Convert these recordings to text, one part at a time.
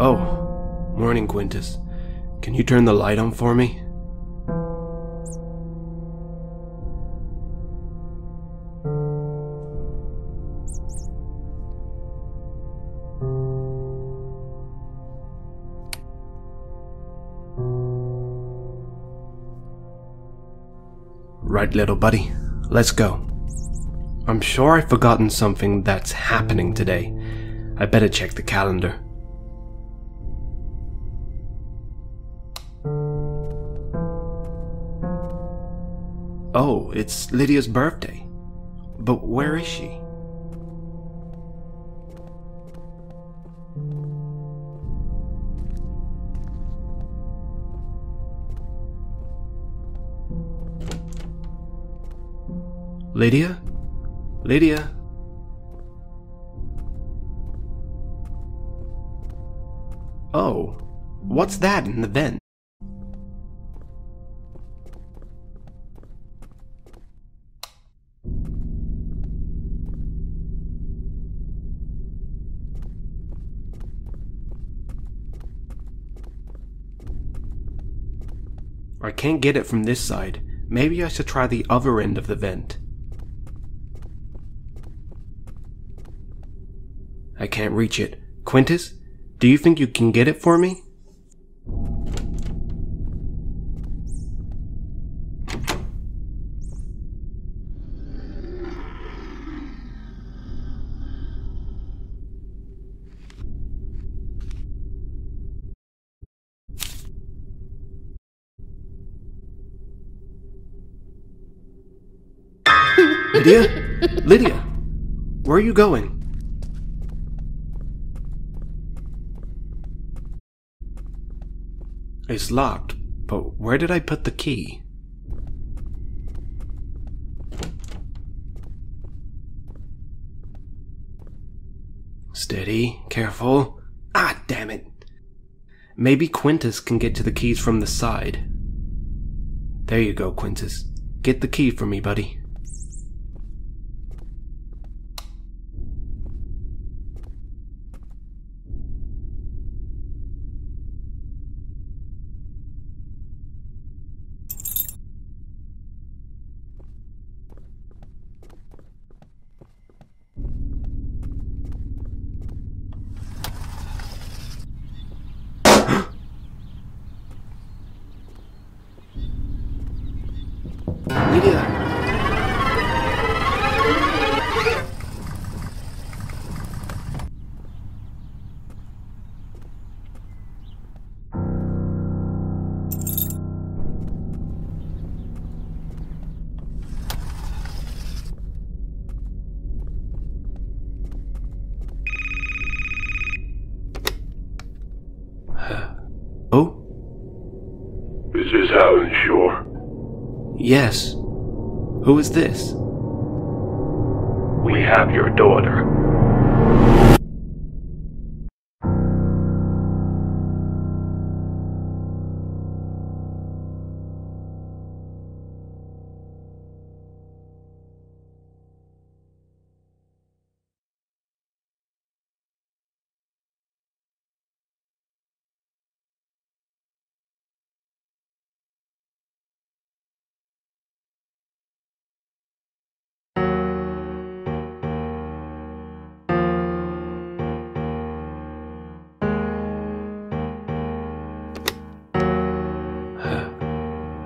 Oh, morning, Quintus. Can you turn the light on for me? Right, little buddy, let's go. I'm sure I've forgotten something that's happening today. I better check the calendar. Oh, it's Lydia's birthday. But where is she? Lydia? Lydia? Oh, what's that in the vent? I can't get it from this side. Maybe I should try the other end of the vent. I can't reach it. Quintus, do you think you can get it for me? Lydia? Lydia, where are you going? It's locked, but where did I put the key? Steady, careful. Ah, damn it. Maybe Quintus can get to the keys from the side. There you go, Quintus. Get the key for me, buddy. Mrs. Howenshaw? Yes. Who is this? We have your daughter.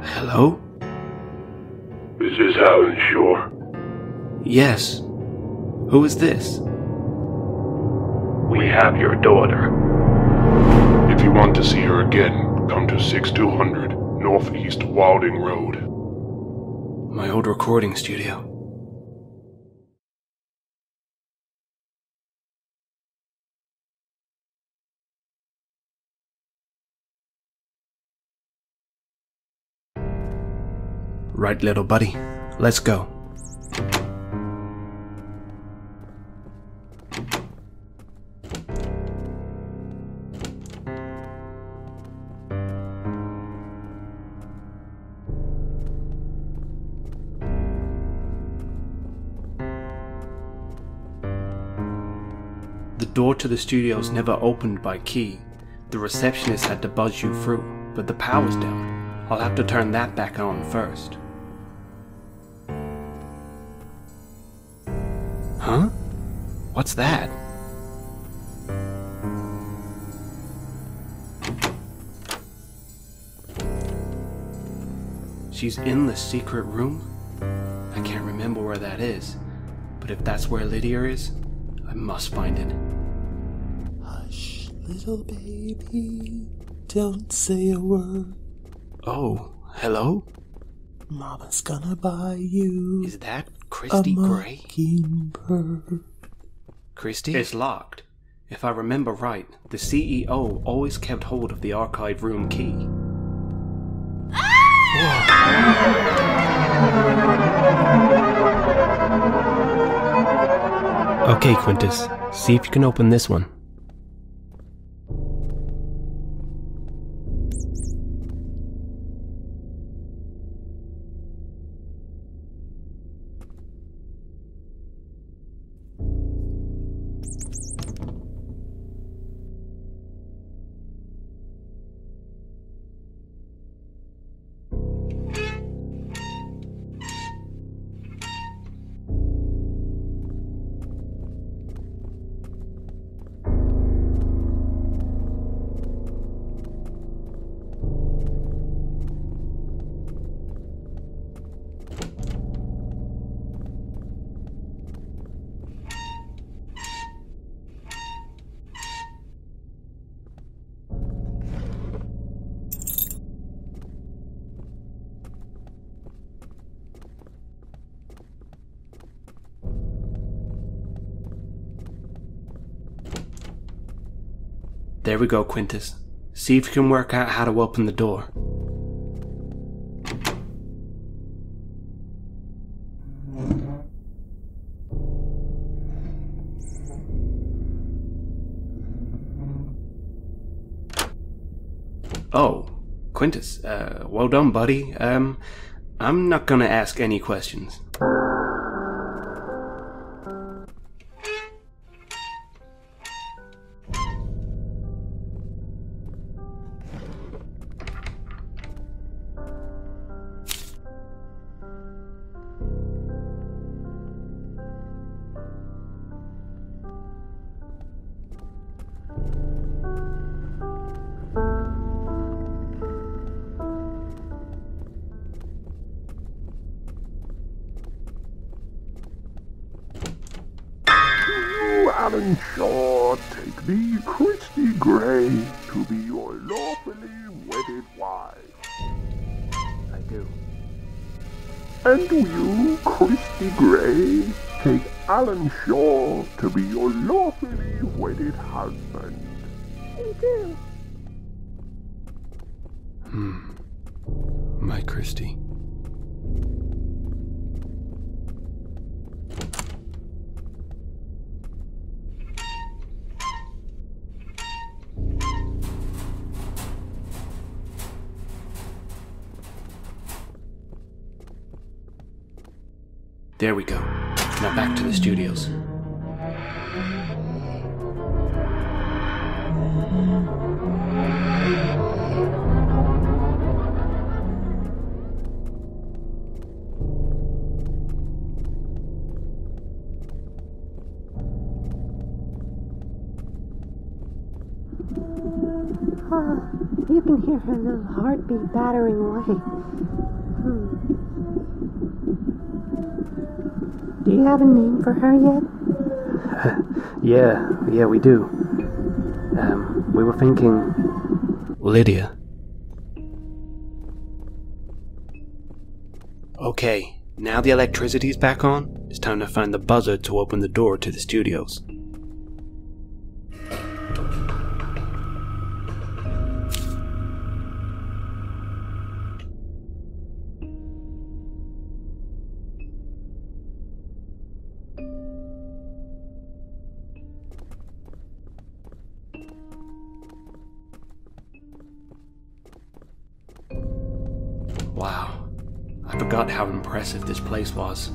Hello? Mrs. Howenshaw? Yes. Who is this? We have your daughter. If you want to see her again, come to 6200 Northeast Wilding Road. My old recording studio. Right, little buddy, let's go. The door to the studio is never opened by key. The receptionist had to buzz you through, but the power's down. I'll have to turn that back on first. Huh? What's that? She's in the secret room? I can't remember where that is, but if that's where Lydia is, I must find it. Hush, little baby, don't say a word. Oh, hello? Mama's gonna buy you. Is that Christie Gray? Christie? It's locked. If I remember right, the CEO always kept hold of the archive room key. Okay, Quintus, see if you can open this one. There we go, Quintus. See if you can work out how to open the door. Oh, Quintus, well done, buddy. I'm not gonna ask any questions. Alan Shaw, take me, Christie Gray, to be your lawfully wedded wife. I do. And you, Christie Gray, take Alan Shaw to be your lawfully wedded husband. I do. My Christie. There we go. Now back to the studios. You can hear her little heartbeat battering away. Do you have a name for her yet? Yeah, we do. We were thinking... Lydia. Okay, now the electricity's back on, it's time to find the buzzer to open the door to the studios. Wow, I forgot how impressive this place was.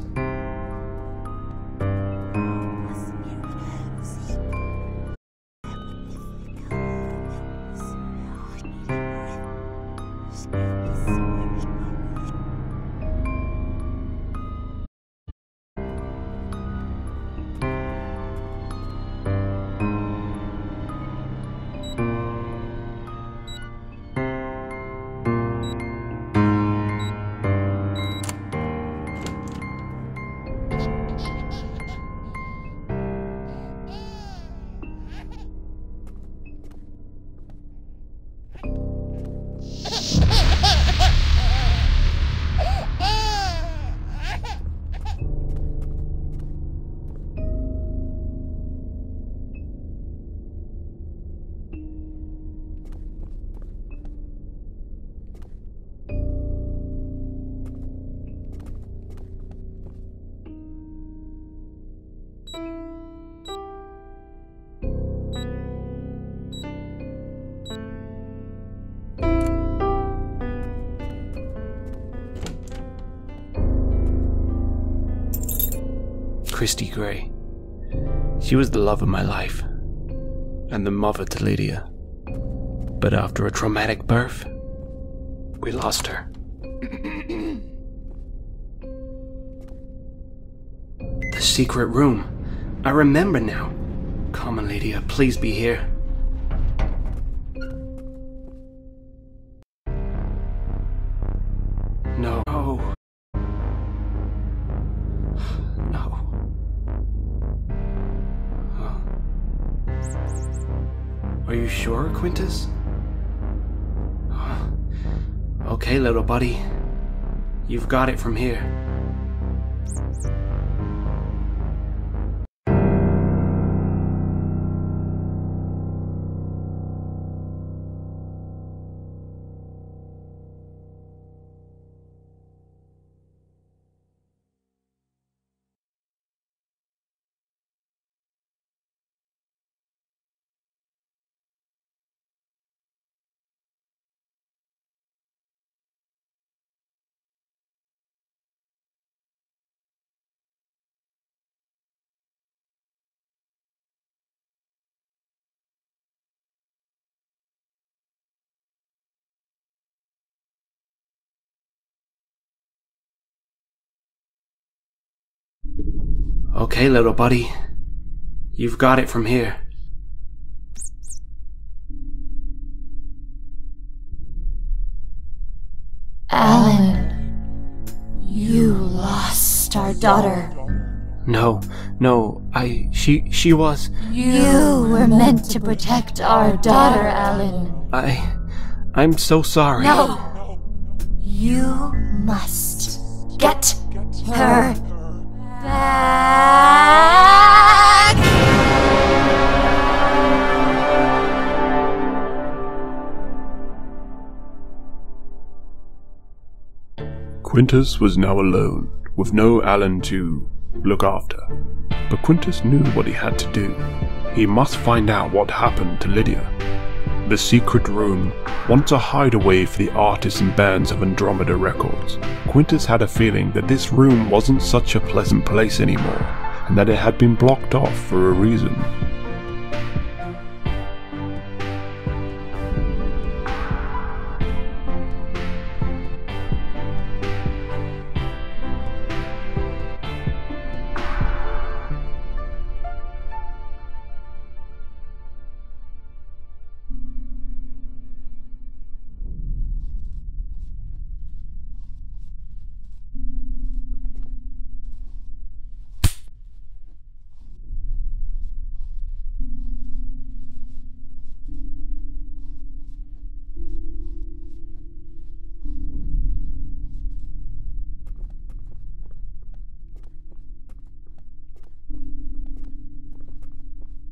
Christie Gray. She was the love of my life, and the mother to Lydia. But after a traumatic birth, we lost her. The secret room. I remember now. Come on, Lydia, please be here. No. No. Oh. Are you sure, Quintus? Okay, little buddy. You've got it from here. Okay, little buddy. You've got it from here. Alan, you lost our daughter. No, she was... You were meant to protect our daughter, Alan. I'm so sorry. No, you must get her back. Quintus was now alone, with no Alan to look after. But Quintus knew what he had to do. He must find out what happened to Lydia. The secret room, once a hideaway for the artists and bands of Andromeda Records, Quintus had a feeling that this room wasn't such a pleasant place anymore, and that it had been blocked off for a reason.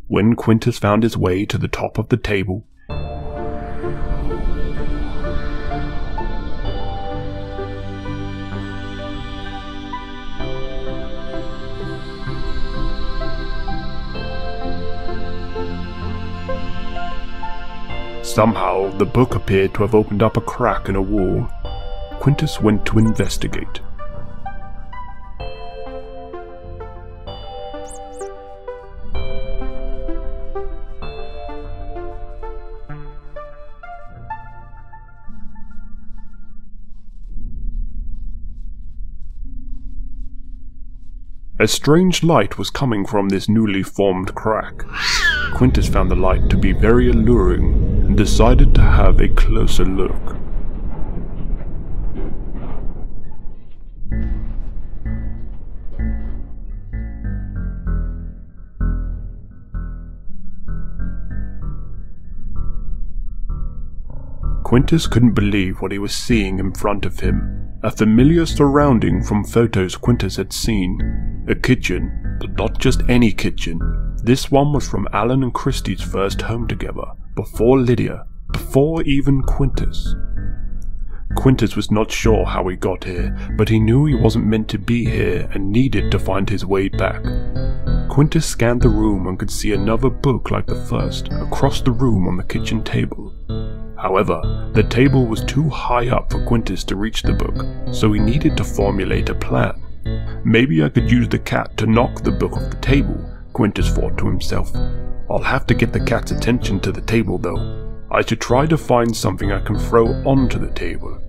When Quintus found his way to the top of the table, somehow the book appeared to have opened up a crack in a wall. Quintus went to investigate. A strange light was coming from this newly formed crack. Quintus found the light to be very alluring and decided to have a closer look. Quintus couldn't believe what he was seeing in front of him, a familiar surrounding from photos Quintus had seen. A kitchen, but not just any kitchen. This one was from Alan and Christie's first home together, before Lydia, before even Quintus. Quintus was not sure how he got here, but he knew he wasn't meant to be here and needed to find his way back. Quintus scanned the room and could see another book like the first, across the room on the kitchen table. However, the table was too high up for Quintus to reach the book, so he needed to formulate a plan. Maybe I could use the cat to knock the book off the table, Quintus thought to himself. I'll have to get the cat's attention to the table though. I should try to find something I can throw onto the table.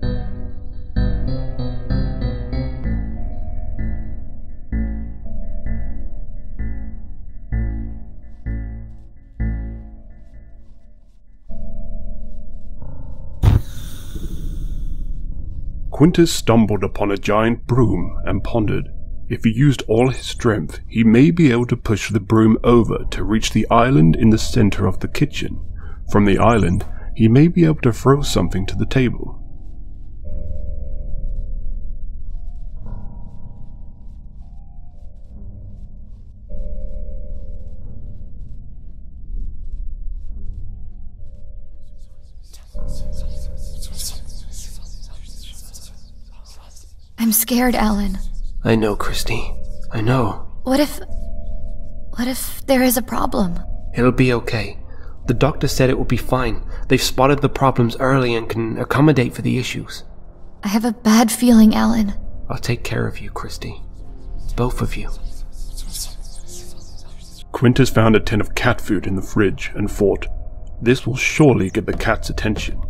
Quintus stumbled upon a giant broom and pondered. If he used all his strength, he may be able to push the broom over to reach the island in the center of the kitchen. From the island, he may be able to throw something to the table. I'm scared, Alan. I know, Christie. I know. What if there is a problem? It'll be okay. The doctor said it will be fine. They've spotted the problems early and can accommodate for the issues. I have a bad feeling, Alan. I'll take care of you, Christie. Both of you. Quintus found a tin of cat food in the fridge and thought, this will surely get the cat's attention.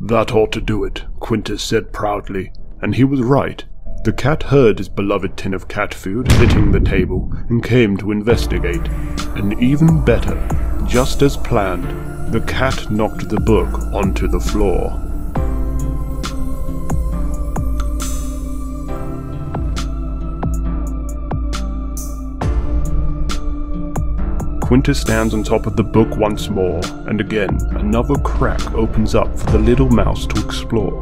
That ought to do it, Quintus said proudly, and he was right. The cat heard his beloved tin of cat food hitting the table and came to investigate. And even better, just as planned, the cat knocked the book onto the floor. Quintus stands on top of the book once more, and again, another crack opens up for the little mouse to explore.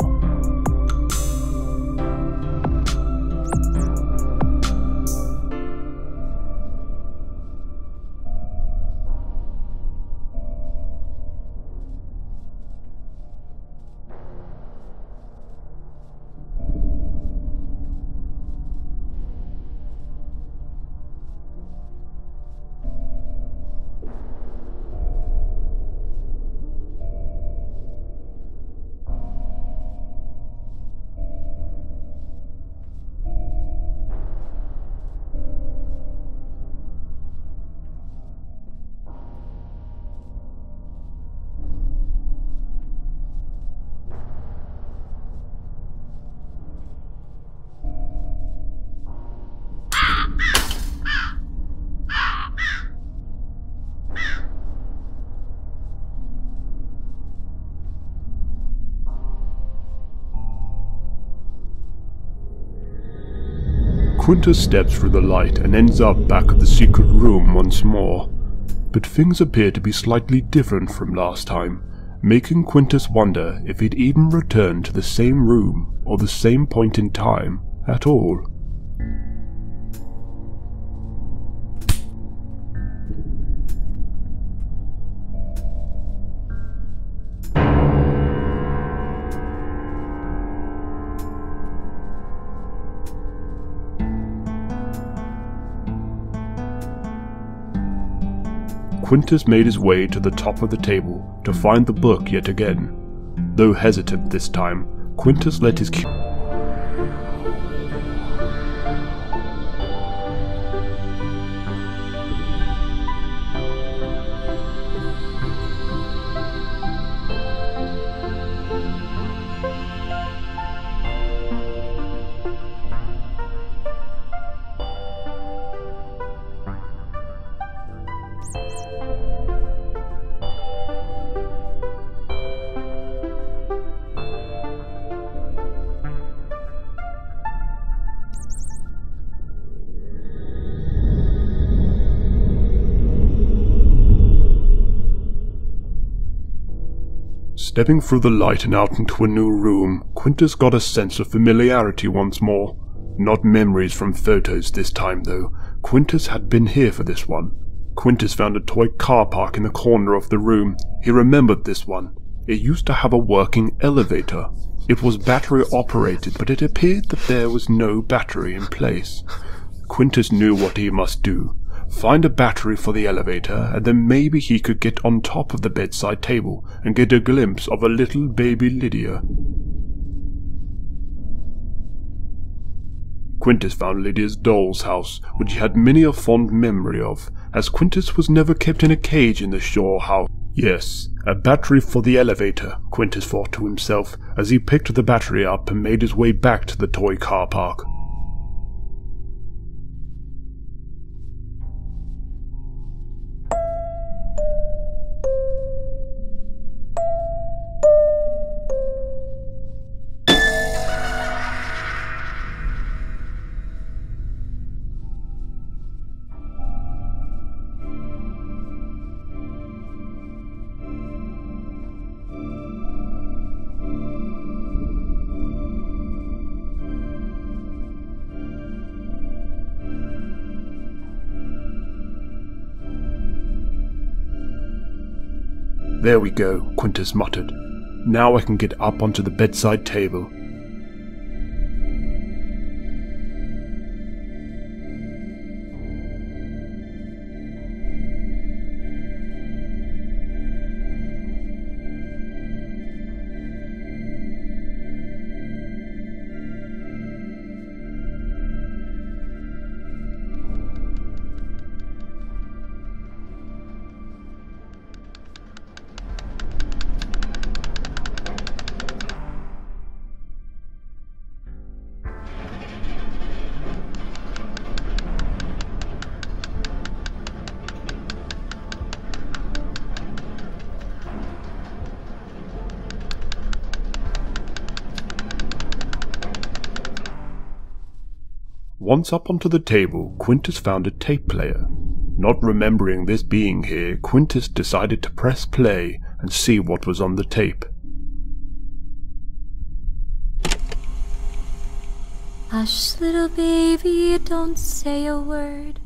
Quintus steps through the light and ends up back at the secret room once more. But things appear to be slightly different from last time, making Quintus wonder if he'd even returned to the same room or the same point in time at all. Quintus made his way to the top of the table to find the book yet again. Though hesitant this time, Quintus let his Stepping through the light and out into a new room, Quintus got a sense of familiarity once more. Not memories from photos this time, though. Quintus had been here for this one. Quintus found a toy car park in the corner of the room. He remembered this one. It used to have a working elevator. It was battery operated, but it appeared that there was no battery in place. Quintus knew what he must do. Find a battery for the elevator, and then maybe he could get on top of the bedside table and get a glimpse of a little baby Lydia. Quintus found Lydia's doll's house, which he had many a fond memory of, as Quintus was never kept in a cage in the Shaw house. Yes, a battery for the elevator, Quintus thought to himself, as he picked the battery up and made his way back to the toy car park. "There we go," Quintus muttered. "Now I can get up onto the bedside table." Once up onto the table, Quintus found a tape player. Not remembering this being here, Quintus decided to press play and see what was on the tape. "Hush, little baby, don't say a word."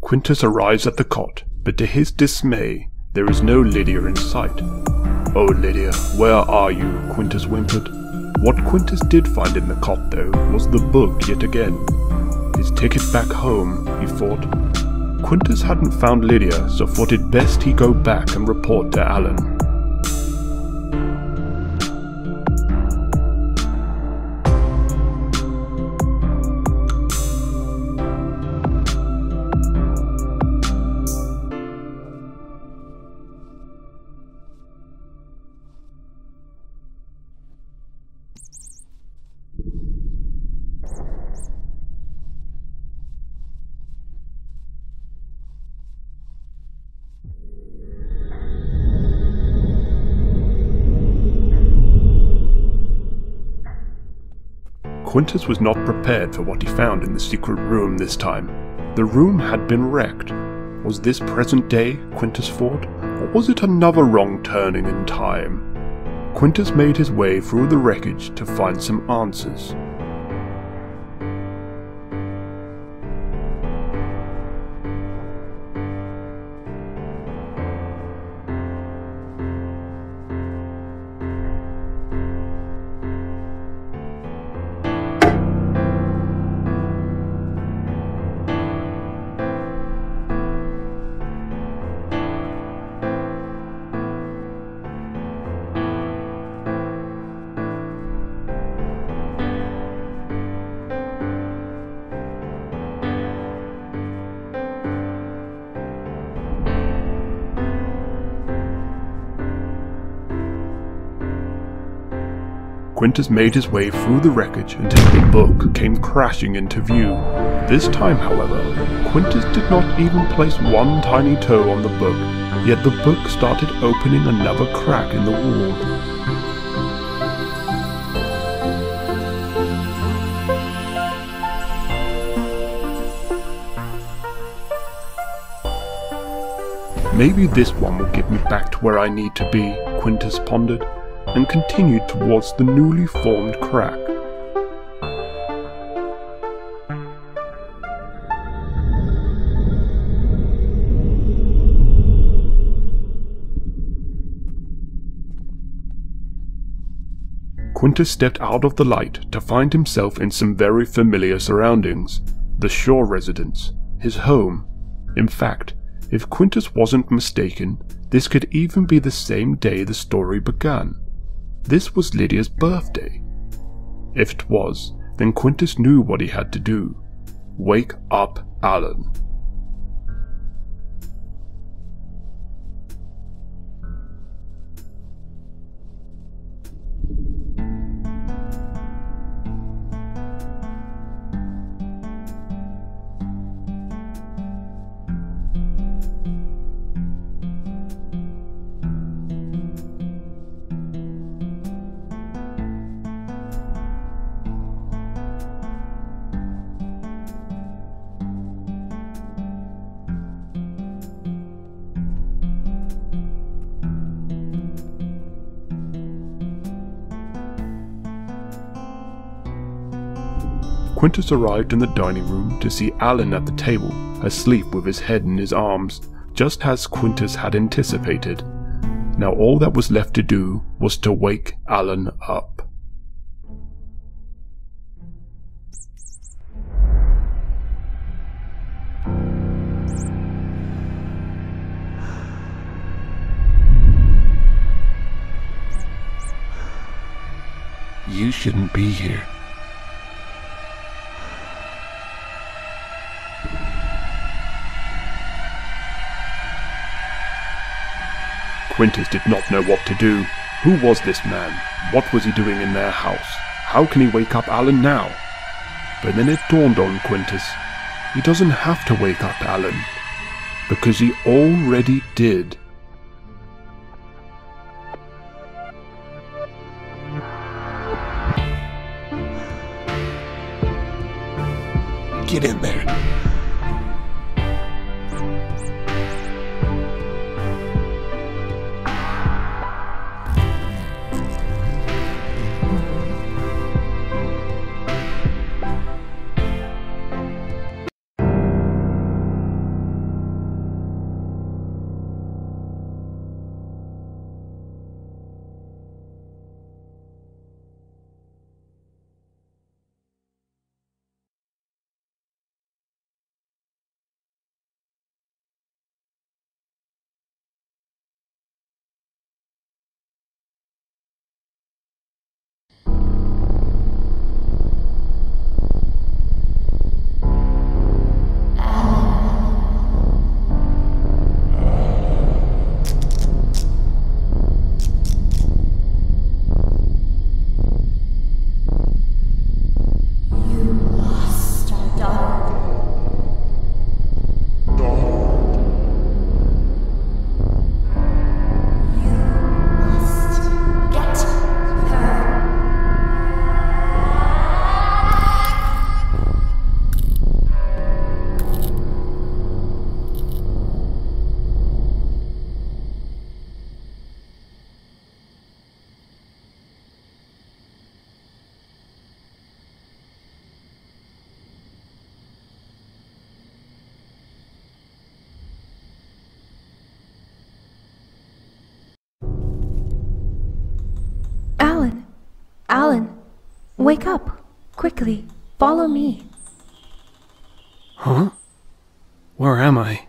Quintus arrives at the cot, but to his dismay, there is no Lydia in sight. "Oh, Lydia, where are you?" Quintus whimpered. What Quintus did find in the cot, though, was the book yet again. His ticket back home, he thought. Quintus hadn't found Lydia, so thought it best he go back and report to Alan. Quintus was not prepared for what he found in the secret room this time. The room had been wrecked. Was this present day, Quintus thought, or was it another wrong turning in time? Quintus made his way through the wreckage to find some answers. Quintus made his way through the wreckage until the book came crashing into view. This time, however, Quintus did not even place one tiny toe on the book, yet the book started opening another crack in the wall. "Maybe this one will get me back to where I need to be," Quintus pondered. and continued towards the newly formed crack. Quintus stepped out of the light to find himself in some very familiar surroundings, the Shaw residence, his home. In fact, if Quintus wasn't mistaken, this could even be the same day the story began. This was Lydia's birthday. If it was, then Quintus knew what he had to do. Wake up, Alan. Quintus arrived in the dining room to see Alan at the table, asleep with his head in his arms, just as Quintus had anticipated. Now all that was left to do was to wake Alan up. You shouldn't be here. Quintus did not know what to do. Who was this man? What was he doing in their house? How can he wake up Alan now? But then it dawned on Quintus. He doesn't have to wake up Alan, because he already did. Get in there. Alan, wake up, quickly, follow me. Huh? Where am I?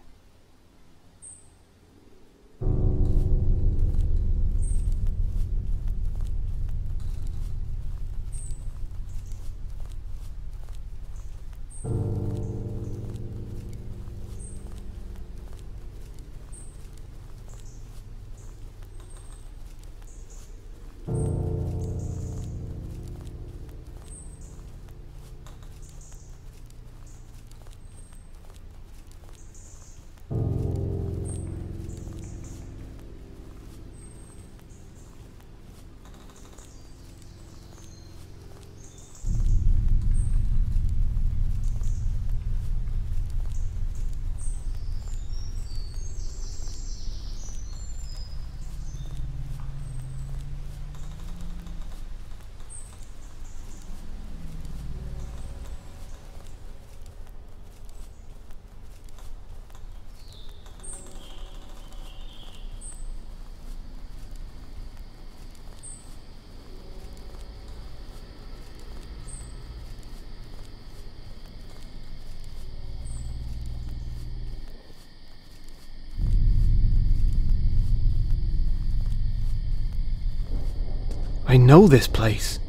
I know this place.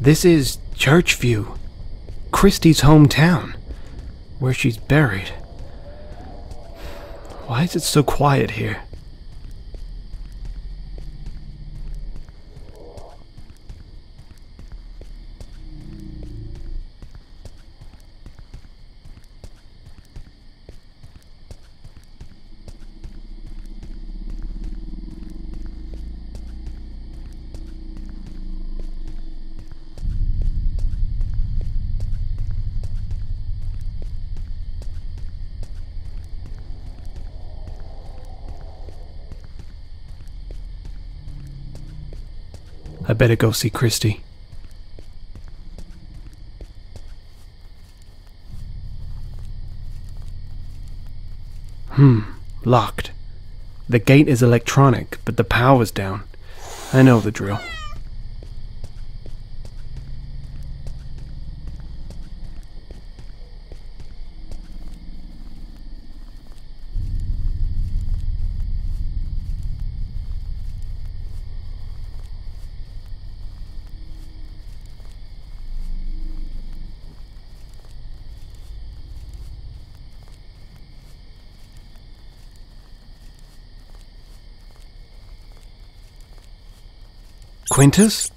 This is Churchview, Christie's hometown, where she's buried. Why is it so quiet here? I better go see Christie. Locked. The gate is electronic, but the power's down. I know the drill. Quintus?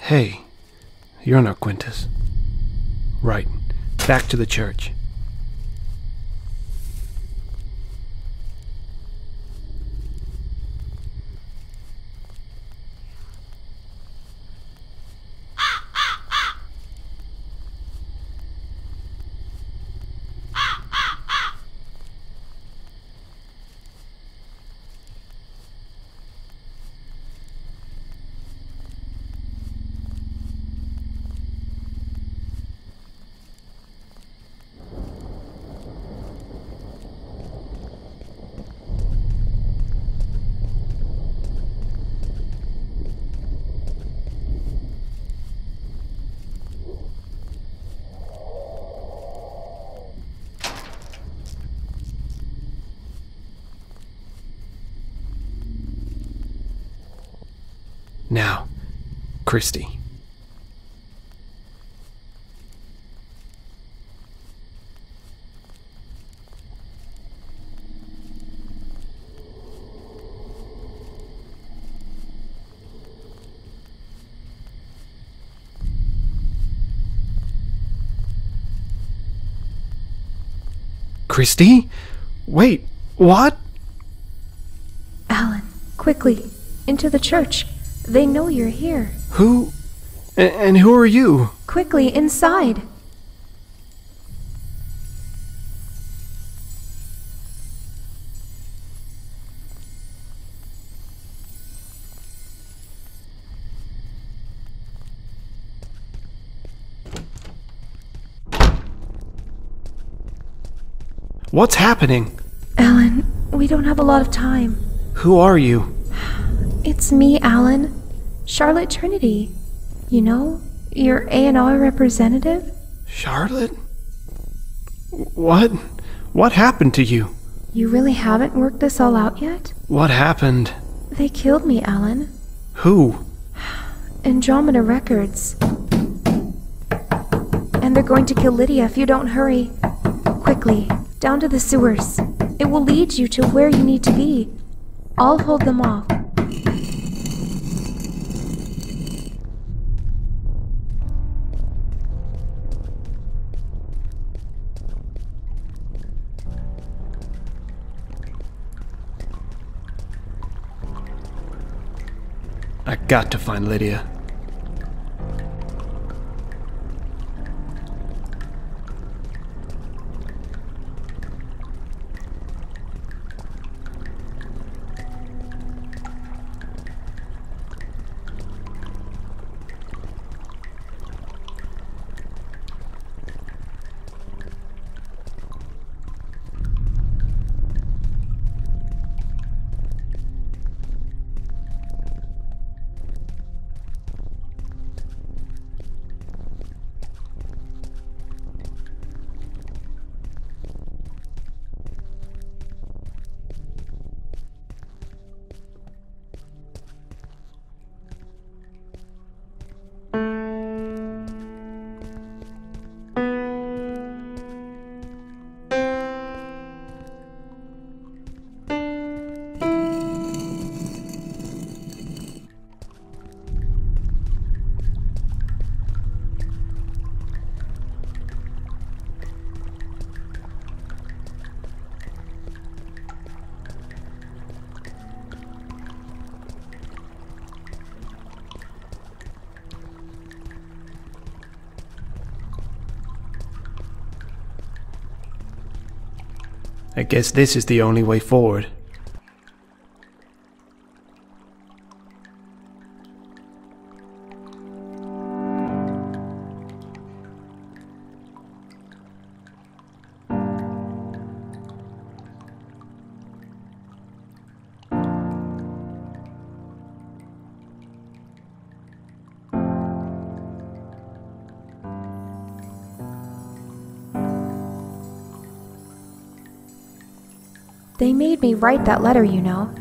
Hey, you're not Quintus. Right, back to the church. Now, Christie. Christie? Wait, what? Alan, quickly, into the church. They know you're here. Who? And who are you? Quickly, inside. What's happening? Alan, we don't have a lot of time. Who are you? It's me, Alan. Charlotte Trinity. You know, your A&R representative? Charlotte? What? What happened to you? You really haven't worked this all out yet? What happened? They killed me, Alan. Who? Andromeda Records. And they're going to kill Lydia if you don't hurry. Quickly, down to the sewers. It will lead you to where you need to be. I'll hold them off. I got to find Lydia. I guess this is the only way forward. They made me write that letter, you know.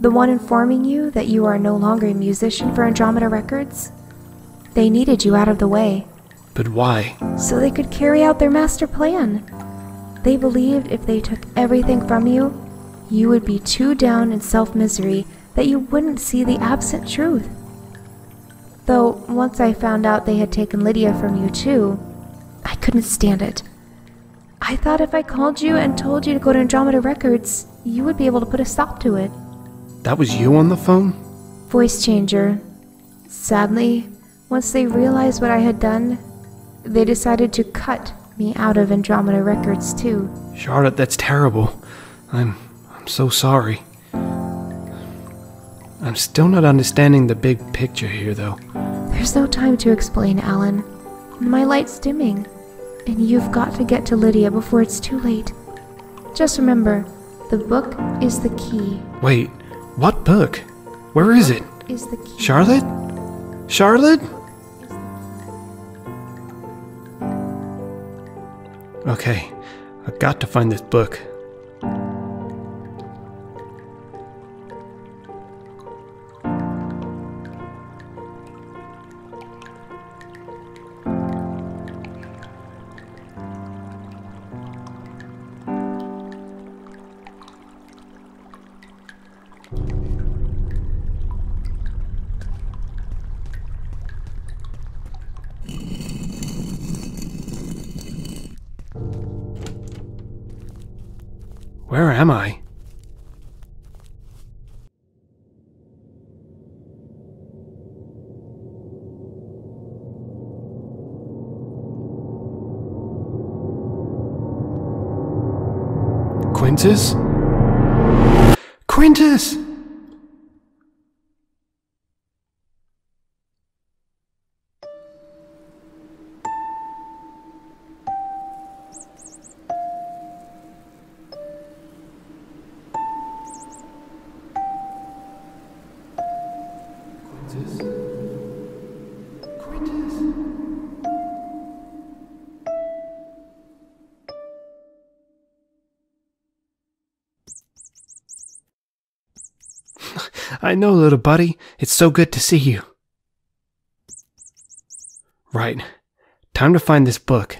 The one informing you that you are no longer a musician for Andromeda Records. They needed you out of the way. But why? So they could carry out their master plan. They believed if they took everything from you, you would be too down in self-misery that you wouldn't see the absent truth. Though, once I found out they had taken Lydia from you too, I couldn't stand it. I thought if I called you and told you to go to Andromeda Records, you would be able to put a stop to it. That was you on the phone? Voice changer. Sadly, once they realized what I had done, they decided to cut me out of Andromeda Records too. Charlotte, that's terrible. I'm so sorry. I'm still not understanding the big picture here, though. There's no time to explain, Alan. My light's dimming. And you've got to get to Lydia before it's too late. Just remember, the book is the key. Wait, what book? Where is it? Is the key. Charlotte? Charlotte? Okay, I've got to find this book. Where am I? Quintus? Quintus! I know, little buddy. It's so good to see you. Right. Time to find this book.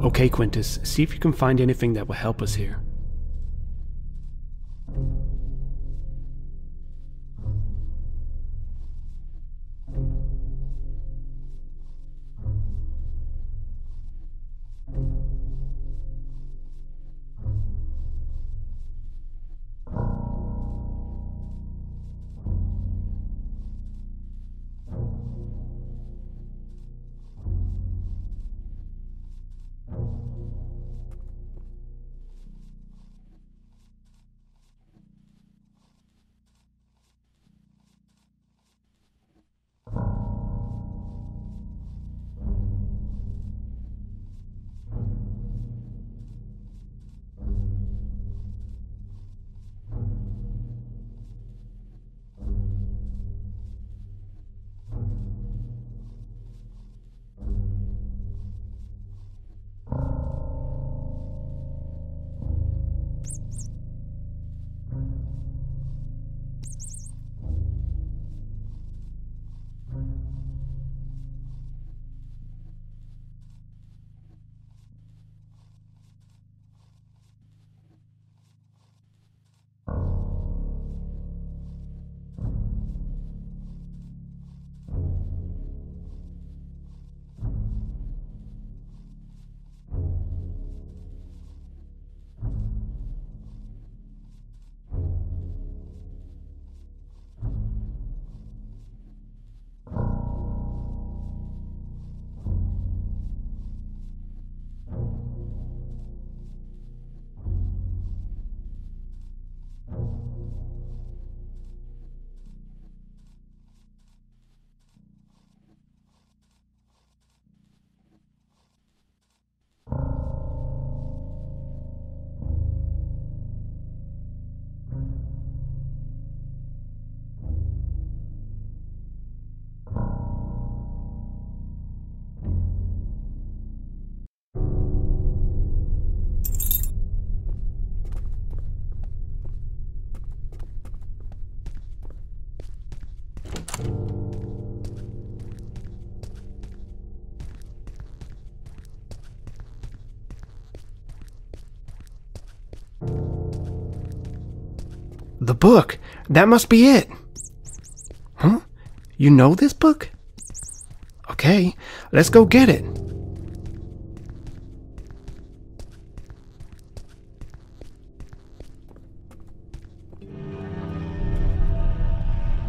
Okay, Quintus, see if you can find anything that will help us here. The book! That must be it! Huh? You know this book? Okay, let's go get it.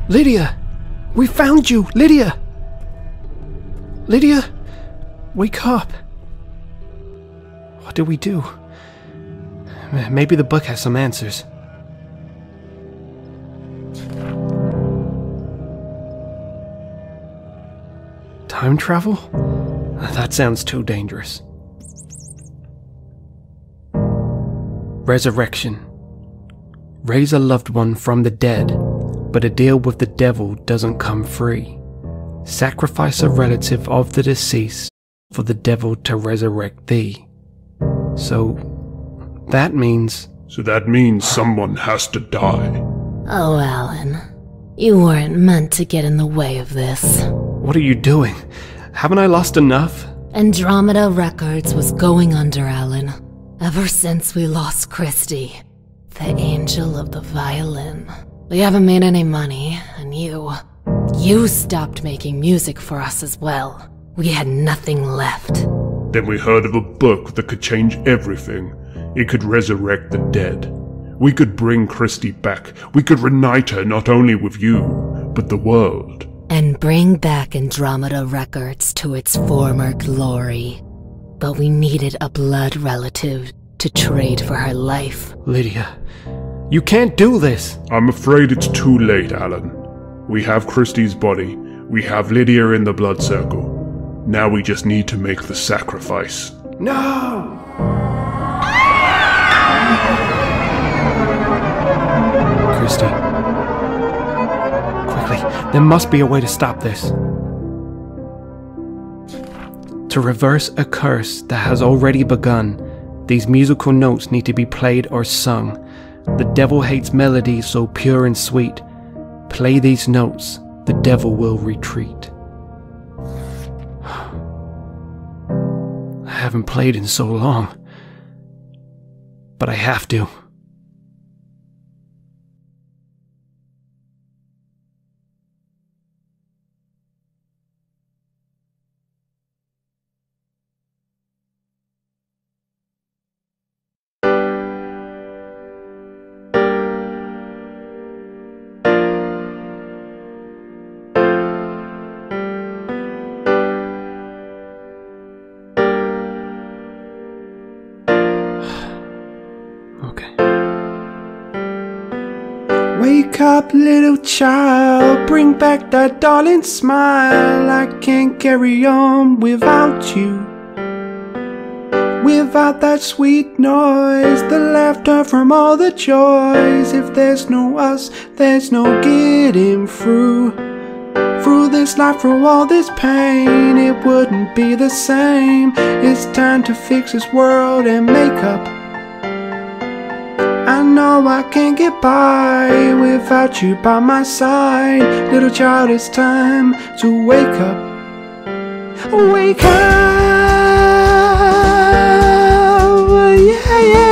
Lydia! We found you! Lydia! Lydia! Wake up! What do we do? Maybe the book has some answers. Time travel? That sounds too dangerous. Resurrection. Raise a loved one from the dead, but a deal with the devil doesn't come free. Sacrifice a relative of the deceased for the devil to resurrect thee. So that means someone has to die. Oh, Alan. You weren't meant to get in the way of this. What are you doing? Haven't I lost enough? Andromeda Records was going under, Alan. Ever since we lost Christie, the angel of the violin. We haven't made any money, and you stopped making music for us as well. We had nothing left. Then we heard of a book that could change everything. It could resurrect the dead. We could bring Christie back. We could reunite her not only with you, but the world. And bring back Andromeda Records to its former glory. But we needed a blood relative to trade for her life. Lydia, you can't do this! I'm afraid it's too late, Alan. We have Christie's body. We have Lydia in the blood circle. Now we just need to make the sacrifice. No! Christie. Quickly, there must be a way to stop this. To reverse a curse that has already begun, these musical notes need to be played or sung. The devil hates melodies so pure and sweet. Play these notes, the devil will retreat. I haven't played in so long, but I have to. Wake up, little child, bring back that darling smile. I can't carry on without you, without that sweet noise, the laughter from all the joys. If there's no us, there's no getting through this life, through all this pain. It wouldn't be the same. It's time to fix this world and make up. I know I can't get by without you by my side. Little child, it's time to wake up. Wake up, yeah, yeah, yeah.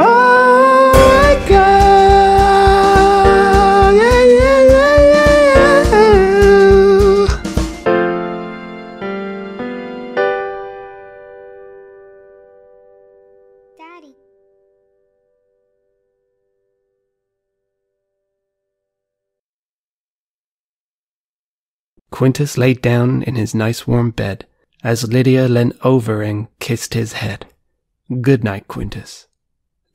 Oh, wake up, yeah, yeah, yeah, yeah. Daddy. Quintus lay down in his nice warm bed, as Lydia leant over and kissed his head. Good night, Quintus.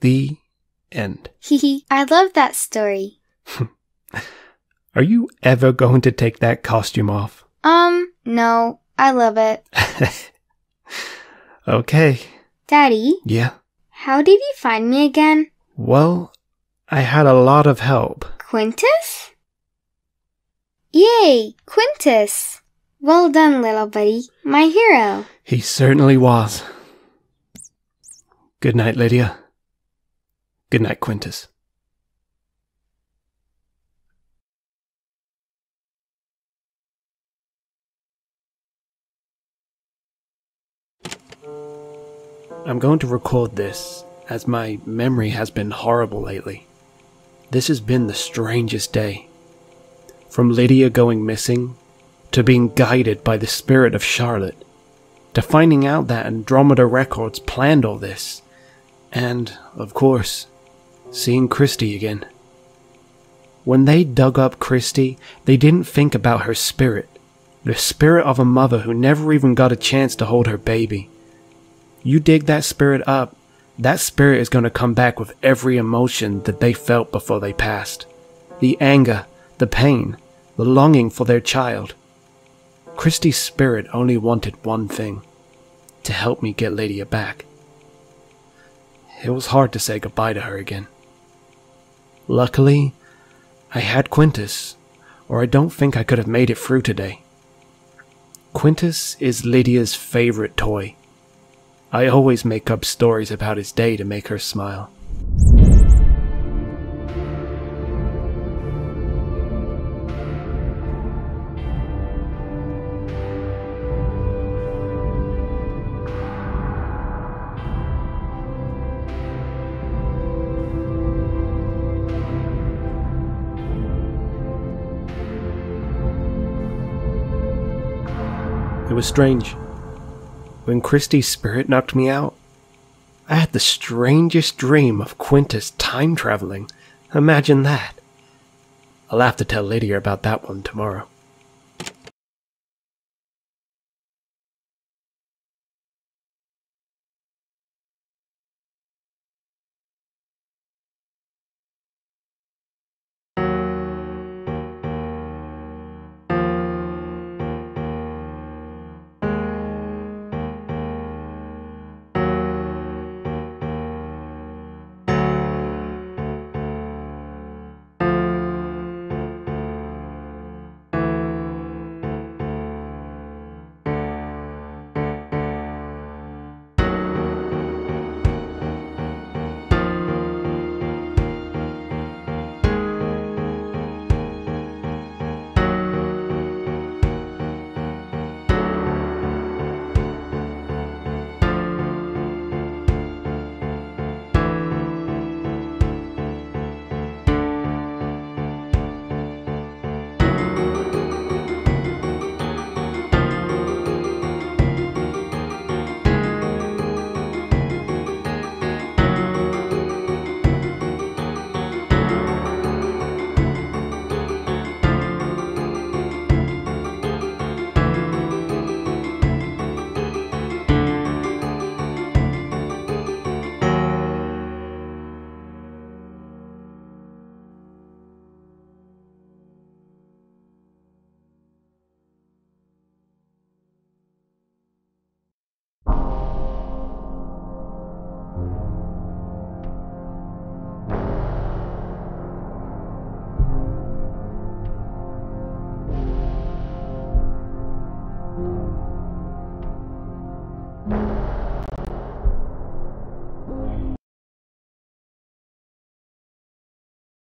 The end. Hehe, I love that story. Are you ever going to take that costume off? No, I love it. Okay. Daddy? Yeah? How did you find me again? Well, I had a lot of help. Quintus? Yay, Quintus! Well done, little buddy. My hero. He certainly was. Good night, Lydia. Good night, Quintus. I'm going to record this as my memory has been horrible lately. This has been the strangest day. From Lydia going missing, to being guided by the spirit of Charlotte, to finding out that Andromeda Records planned all this, and, of course, seeing Christie again. When they dug up Christie, they didn't think about her spirit, the spirit of a mother who never even got a chance to hold her baby. You dig that spirit up, that spirit is going to come back with every emotion that they felt before they passed. The anger, the pain, the longing for their child. Christie's spirit only wanted one thing, to help me get Lydia back. It was hard to say goodbye to her again. Luckily, I had Quintus, or I don't think I could have made it through today. Quintus is Lydia's favorite toy. I always make up stories about his day to make her smile. It was strange. When Christie's spirit knocked me out, I had the strangest dream of Quintus time traveling. Imagine that. I'll have to tell Lydia about that one tomorrow.